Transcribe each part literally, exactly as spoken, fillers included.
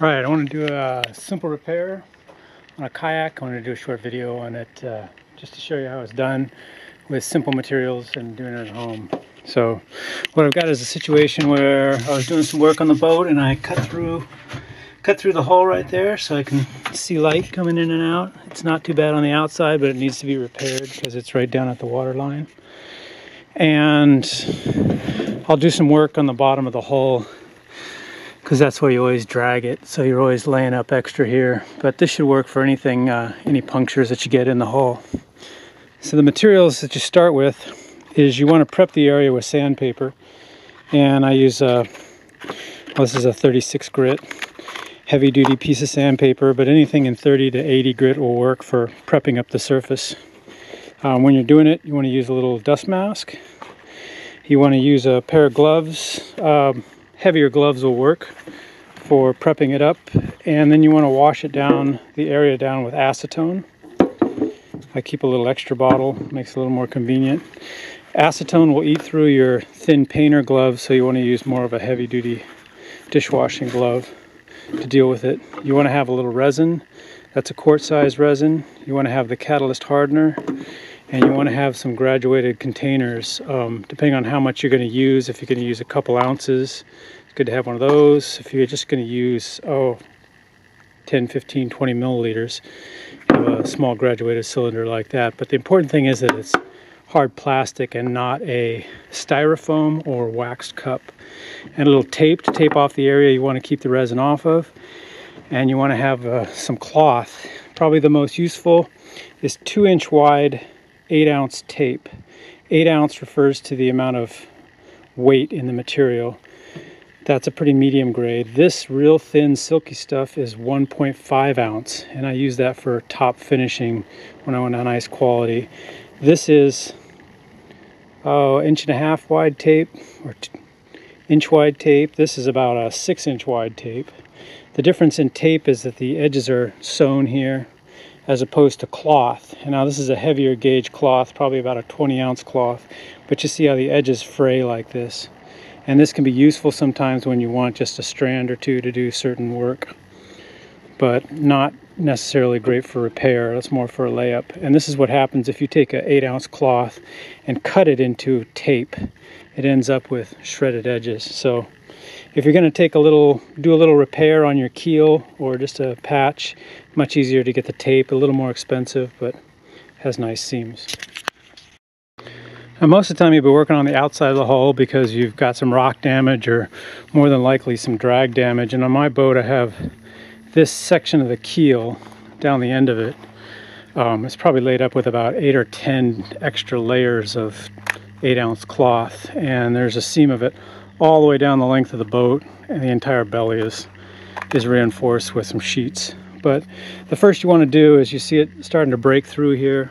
Alright, I want to do a simple repair on a kayak. I want to do a short video on it uh, just to show you how it's done with simple materials and doing it at home. So what I've got is a situation where I was doing some work on the boat and I cut through cut through the hull right there, so I can see light coming in and out. It's not too bad on the outside, but it needs to be repaired because it's right down at the water line. And I'll do some work on the bottom of the hull, because that's where you always drag it, so you're always laying up extra here. But this should work for anything, uh, any punctures that you get in the hull. So the materials that you start with is you want to prep the area with sandpaper, and I use a, well, this is a thirty-six grit heavy duty piece of sandpaper, but anything in thirty to eighty grit will work for prepping up the surface. Um, when you're doing it, you want to use a little dust mask. You want to use a pair of gloves. Um, Heavier gloves will work for prepping it up, and then you want to wash it down, the area down, with acetone. I keep a little extra bottle, makes it a little more convenient. Acetone will eat through your thin painter gloves, so you want to use more of a heavy duty dishwashing glove to deal with it. You want to have a little resin, that's a quart size resin. You want to have the catalyst hardener, and you want to have some graduated containers, um, depending on how much you're going to use. If you're going to use a couple ounces, it's good to have one of those. If you're just going to use, oh, ten, fifteen, twenty milliliters, have a small graduated cylinder like that. But the important thing is that it's hard plastic and not a styrofoam or waxed cup. And a little tape to tape off the area you want to keep the resin off of. And you want to have uh, some cloth. Probably the most useful is two inch wide eight ounce tape. Eight ounce refers to the amount of weight in the material. That's a pretty medium grade. This real thin silky stuff is one point five ounce, and I use that for top finishing when I want a nice quality. This is oh, inch and a half wide tape, or inch wide tape. This is about a six inch wide tape. The difference in tape is that the edges are sewn here, as opposed to cloth. And now this is a heavier gauge cloth, probably about a twenty ounce cloth, but you see how the edges fray like this. And this can be useful sometimes when you want just a strand or two to do certain work, but not necessarily great for repair. That's more for a layup. And this is what happens if you take an eight ounce cloth and cut it into tape. It ends up with shredded edges. So if you're going to take a little, do a little repair on your keel or just a patch, much easier to get the tape, a little more expensive, but has nice seams. Now, most of the time you'll be working on the outside of the hull because you've got some rock damage or more than likely some drag damage. And on my boat, I have this section of the keel down the end of it. Um, it's probably laid up with about eight or ten extra layers of eight ounce cloth, and there's a seam of it all the way down the length of the boat, and the entire belly is is reinforced with some sheets. But the first you want to do is, you see it starting to break through here.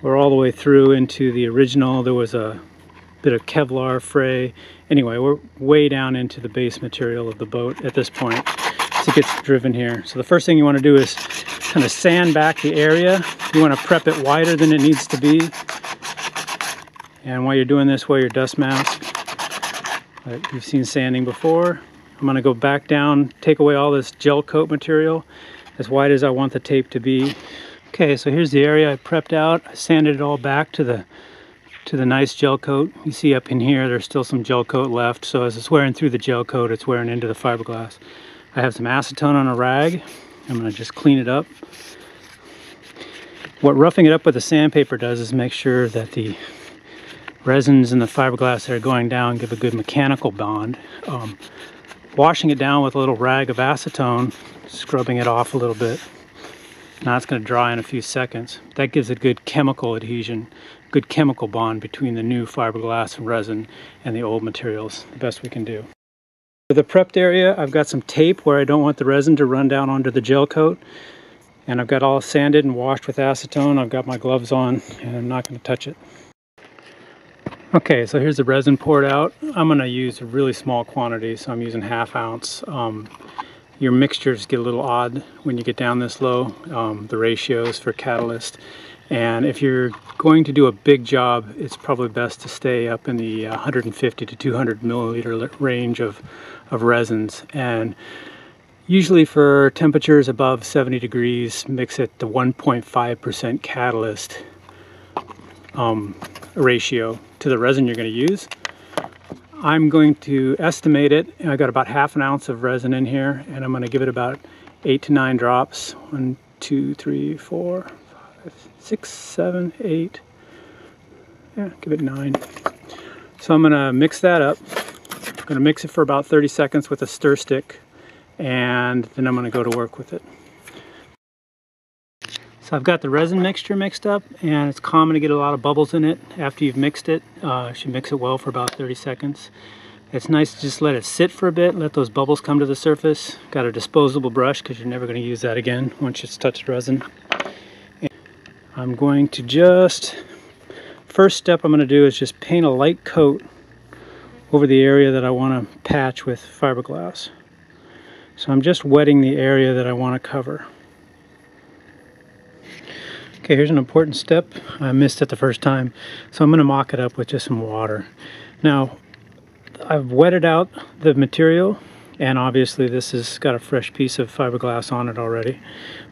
We're all the way through into the original. There was a bit of Kevlar fray. Anyway, we're way down into the base material of the boat at this point, as it gets driven here. So the first thing you want to do is kind of sand back the area. You want to prep it wider than it needs to be. And while you're doing this, wear your dust mask. Like you've seen sanding before. I'm going to go back down, take away all this gel coat material as wide as I want the tape to be. Okay, so here's the area I prepped out. I sanded it all back to the to the nice gel coat. You see up in here there's still some gel coat left, so as it's wearing through the gel coat, it's wearing into the fiberglass. I have some acetone on a rag. I'm going to just clean it up. What roughing it up with the sandpaper does is make sure that the resins and the fiberglass that are going down give a good mechanical bond. Um, washing it down with a little rag of acetone, scrubbing it off a little bit. Now it's going to dry in a few seconds. That gives a good chemical adhesion, good chemical bond between the new fiberglass and resin and the old materials, the best we can do. For the prepped area, I've got some tape where I don't want the resin to run down onto the gel coat. And I've got all sanded and washed with acetone. I've got my gloves on and I'm not going to touch it. Okay, so here's the resin poured out. I'm going to use a really small quantity, so I'm using half ounce. Um, your mixtures get a little odd when you get down this low, um, the ratios for catalyst. And if you're going to do a big job, it's probably best to stay up in the one hundred fifty to two hundred milliliter range of, of resins. And Usually for temperatures above seventy degrees, mix it to one point five percent catalyst um, ratio to the resin you're going to use. I'm going to estimate it. I got about half an ounce of resin in here, and I'm going to give it about eight to nine drops. One, two, three, four, five, six, seven, eight. Yeah, give it nine. So I'm going to mix that up. I'm going to mix it for about thirty seconds with a stir stick, and then I'm going to go to work with it. So I've got the resin mixture mixed up, and it's common to get a lot of bubbles in it after you've mixed it. Uh, you should mix it well for about thirty seconds. It's nice to just let it sit for a bit, let those bubbles come to the surface. Got a disposable brush because you're never going to use that again once it's touched resin. And I'm going to just, first step I'm going to do is just paint a light coat over the area that I want to patch with fiberglass. So I'm just wetting the area that I want to cover. Okay, here's an important step. I missed it the first time. So I'm going to mock it up with just some water. Now, I've wetted out the material, and obviously this has got a fresh piece of fiberglass on it already.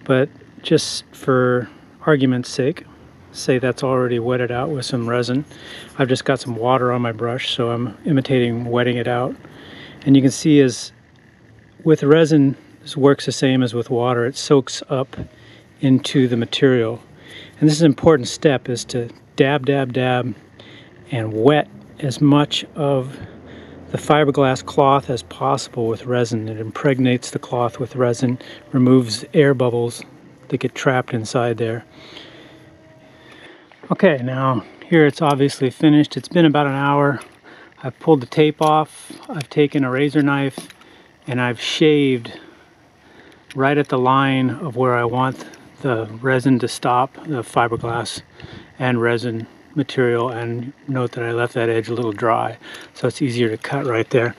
But just for argument's sake, say that's already wetted out with some resin. I've just got some water on my brush, so I'm imitating wetting it out. And you can see as with resin, this works the same as with water. It soaks up into the material. And this is an important step, is to dab, dab, dab, and wet as much of the fiberglass cloth as possible with resin. It impregnates the cloth with resin, removes air bubbles that get trapped inside there. Okay, now here it's obviously finished. It's been about an hour. I've pulled the tape off. I've taken a razor knife, and I've shaved right at the line of where I want the resin to stop, the fiberglass and resin material, and note that I left that edge a little dry, so it's easier to cut right there.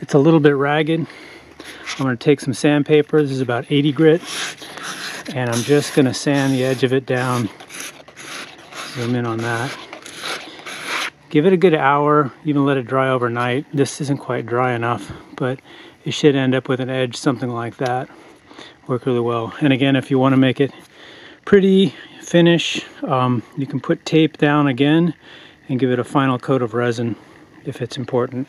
It's a little bit ragged. I'm going to take some sandpaper. This is about eighty grit, and I'm just going to sand the edge of it down. Zoom in on that. Give it a good hour, even let it dry overnight. This isn't quite dry enough, but you should end up with an edge something like that. Work really well. And again, if you want to make it pretty finish, um, you can put tape down again and give it a final coat of resin if it's important.